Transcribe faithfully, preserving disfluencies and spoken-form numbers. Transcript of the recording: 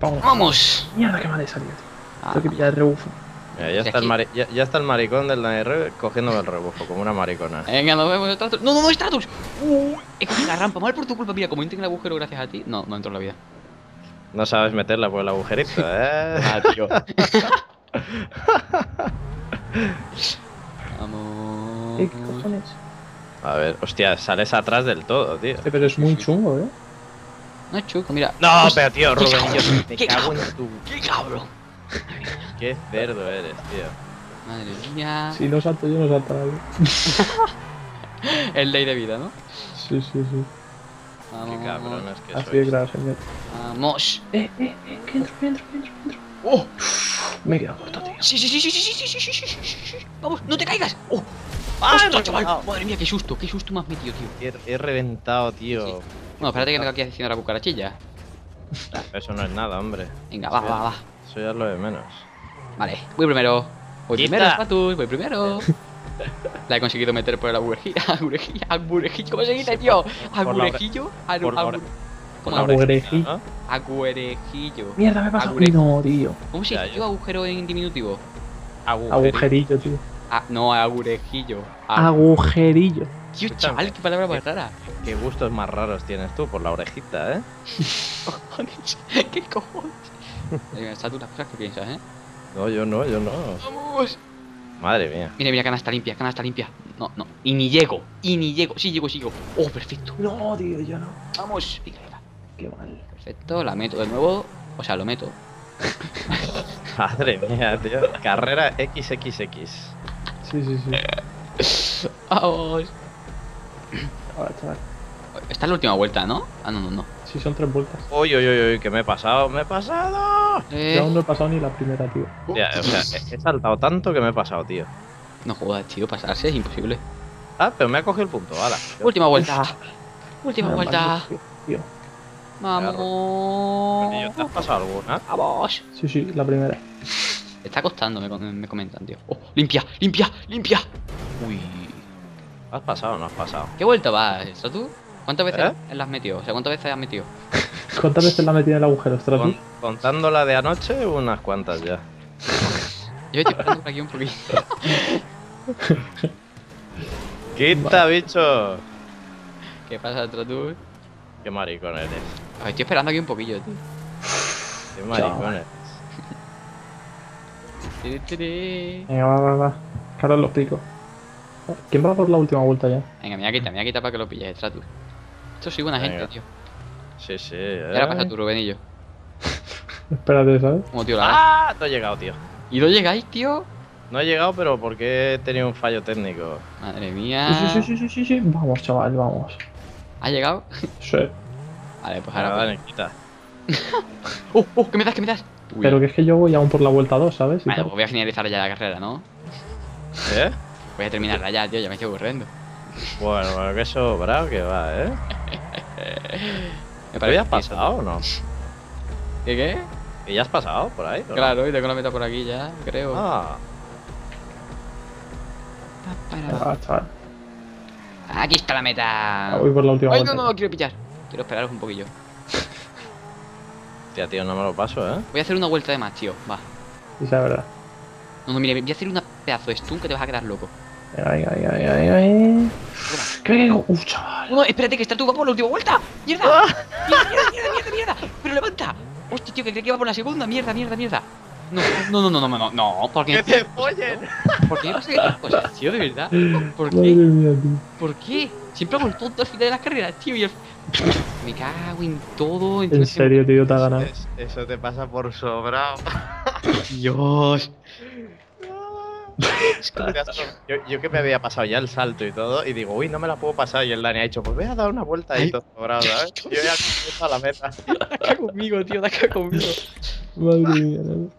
Vamos. ¡Vamos! Mierda, que me ha de salir. Ah. Tengo que pillar el rebufo. Mira, ya, está el mari ya, ya está el maricón del N R cogiendo el rebufo como una maricona. Venga, nos vemos, Stratus. ¡No, no, no, Stratus! ¡Uh! Es que la rampa, mal por tu culpa. Mira, como entro en el agujero gracias a ti. No, no entro en la vida. No sabes meterla por el agujerito, eh. Ah, tío. Vamos. ¿Qué cojones? A ver, hostia, sales atrás del todo, tío. Sí, pero es muy chungo, eh. No es chungo, mira. No, pero tío, Rubén, yo te cago en tu. ¡Qué cabrón! Qué cerdo eres, tío. Madre mía. Si no salto yo, no salta nadie. Es ley de vida, ¿no? Sí, sí, sí. Vamos. Qué cabrones que sois. Así es, claro, señor. Vamos. Eh, eh, eh, que entro, que entro, que entro, que entro. ¡Oh! Me he quedado corto, tío. Sí, sí, sí, sí, sí, sí, sí, sí, sí, sí. Vamos, no te caigas. ¡Oh! ¡Ah, no, chaval! Madre mía, qué susto, qué susto me has metido, tío. He reventado, tío. No, espérate que tengo aquí haciendo la cucarachilla. Eso no es nada, hombre. Venga, va, va, va. Eso ya es lo de menos. Vale, voy primero. Voy primero, Stratus, voy primero. La he conseguido meter por el agujerito. Agujerito, ¿cómo se dice, tío? Agujerito. Agujerejillo. Agujerejillo. Mierda, me pasa. No, tío. ¿Cómo se dice, tío, agujero en diminutivo? Agujerito, tío. Ah, no, agujejillo. Agujerillo. Tío, chaval, qué palabra más rara. Qué gustos más raros tienes tú por la orejita, eh. ¿Qué cojones? Estás tú las cosas que piensas, eh. No, yo no, yo no. Vamos. Madre mía. Mira, mira, canasta limpia, canasta limpia. No, no. Y ni llego, y ni llego. Sí, llego, sí, llego. Oh, perfecto. No, tío, yo no. Vamos. Venga, venga. Qué mal. Perfecto, la meto de nuevo. O sea, lo meto. Madre mía, tío. Carrera equis equis equis. Sí, sí, sí. Vamos. Ahora, chaval. Esta es la última vuelta, ¿no? Ah, no, no, no. Sí, son tres vueltas. Uy, uy, uy, uy, que me he pasado, me he pasado. Eh... Yo aún no he pasado ni la primera, tío. Ya, o sea, he saltado tanto que me he pasado, tío. No jodas, tío, pasarse es imposible. Ah, pero me ha cogido el punto, ala. Última vuelta. Última me vuelta. Tío, tío. Vamos. ¿Te has pasado alguna? Vamos. Sí, sí, la primera. Está costando, me, me comentan, tío. Oh, limpia, limpia, limpia. Uy. ¿Has pasado o no has pasado? ¿Qué vuelta vas, Stratus? ¿Cuántas veces ¿Eh? la has metido? O sea, ¿cuántas veces has metido? ¿Cuántas veces la has metido en el agujero, Stratus? Con, contándola de anoche, unas cuantas ya. Yo estoy parando por aquí un poquito. ¡Quita, bicho! ¿Qué pasa, Stratus? Qué maricón eres. Os estoy esperando aquí un poquillo, tío. Qué maricón eres. Venga, va, va, va. Ahora los pico. ¿Quién va por la última vuelta ya? Venga, me voy a quitar, me voy a quitar para que lo pilles, Stratus. Esto sí, buena Venga. gente, tío. Sí, sí. Eh. Y ahora pasa tu Rubenillo. Espérate, ¿sabes? Como tío, la ¡Ah! Vez. No he llegado, tío. ¿Y no llegáis, tío? No he llegado, pero porque he tenido un fallo técnico. Madre mía. Sí, sí, sí, sí, sí, sí. Vamos, chaval, vamos. ¿Has llegado? Sí. Vale, pues ahora. Vale, pues. Quita. ¡Oh, oh! ¿Qué me das, qué me das? Uy. Pero que es que yo voy aún por la vuelta dos, ¿sabes? Y bueno, tal. Pues voy a finalizar ya la carrera, ¿no? ¿Eh? Voy a terminarla ya, tío, ya me estoy aburriendo. Bueno, bueno, que sobrado que va, ¿eh? ¿Me parece que has pasado o no? ¿Qué qué? ¿Y ya has pasado por ahí? Claro, no? Y tengo la meta por aquí ya, creo. Ah. Ah, chaval. Aquí está la meta. Voy por la última. Ay, no, no, no, quiero pillar. Quiero esperaros un poquillo. Hostia, tío, no me lo paso, ¿eh? Voy a hacer una vuelta de más, tío, va. Esa es verdad. No, no, mire, voy a hacer una pedazo de stun que te vas a quedar loco. Venga, venga, venga, venga, venga. ¿Qué me caigo? ¡Uf, chaval! No, espérate, que está tu por la última vuelta. ¡Mierda! ¡Ah! ¡Mierda, mierda, mierda, mierda, mierda! ¡Pero levanta! ¡Hostia, tío, que creo que va por la segunda! ¡Mierda, mierda, mierda! No, no, no, no, no, no, no, ¿por qué? ¡Que te follen! ¿Por qué no sé qué cosas, tío, de verdad? ¿Por qué? Mía, ¿Por qué? Siempre hago el tonto al final de las carreras, tío, y el... Me cago en todo. En, ¿En serio, tío, te ha ganado? Eso, eso te pasa por sobrado. Dios. Yo, yo que me había pasado ya el salto y todo, y digo, uy, no me la puedo pasar. Y el Dani ha dicho, pues voy a dar una vuelta ahí todo sobrado, ¿sabes? Yo ya he a la meta. Daca conmigo, tío, daca conmigo. Madre mía,